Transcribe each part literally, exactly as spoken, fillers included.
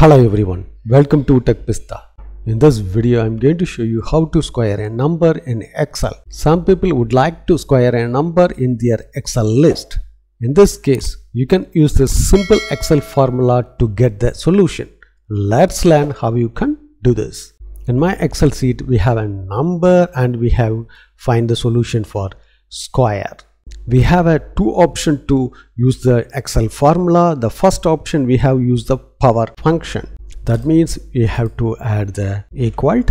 Hello everyone, welcome to techpista. In this video I'm going to show you how to square a number in Excel. Some people would like to square a number in their Excel list. In this case, you can use this simple Excel formula to get the solution. Let's learn how you can do this. In my Excel sheet we have a number and we have find the solution for square. We have a two option to use the Excel formula. The first option, we have used the power function. That means we have to add the equal,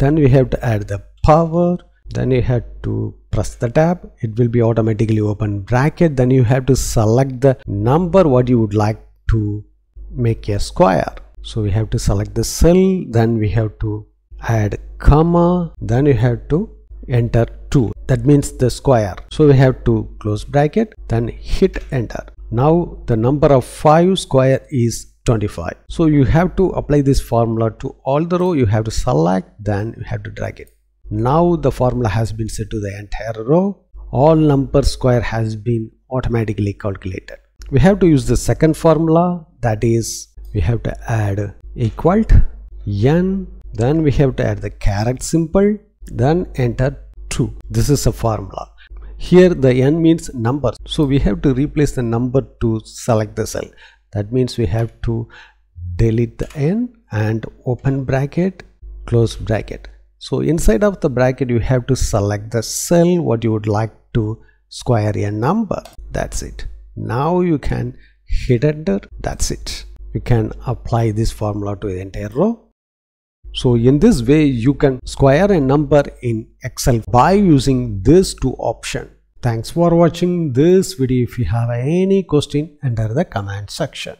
then we have to add the power, then you have to press the tab, it will be automatically open bracket, then you have to select the number what you would like to make a square. So we have to select the cell, then we have to add comma, then you have to enter two, that means the square. So we have to close bracket, then hit enter. Now the number of five square is twenty-five. So you have to apply this formula to all the row. You have to select, then you have to drag it. Now the formula has been set to the entire row. All number square has been automatically calculated. We have to use the second formula, that is we have to add equal n, then we have to add the caret symbol, then enter two. This is a formula. Here the n means number, so we have to replace the number to select the cell. That means we have to delete the n and open bracket, close bracket. So inside of the bracket you have to select the cell what you would like to square a number. That's it. Now you can hit enter. That's it. You can apply this formula to the entire row. So in this way you can square a number in Excel by using these two options. Thanks for watching this video. If you have any question, enter the comment section.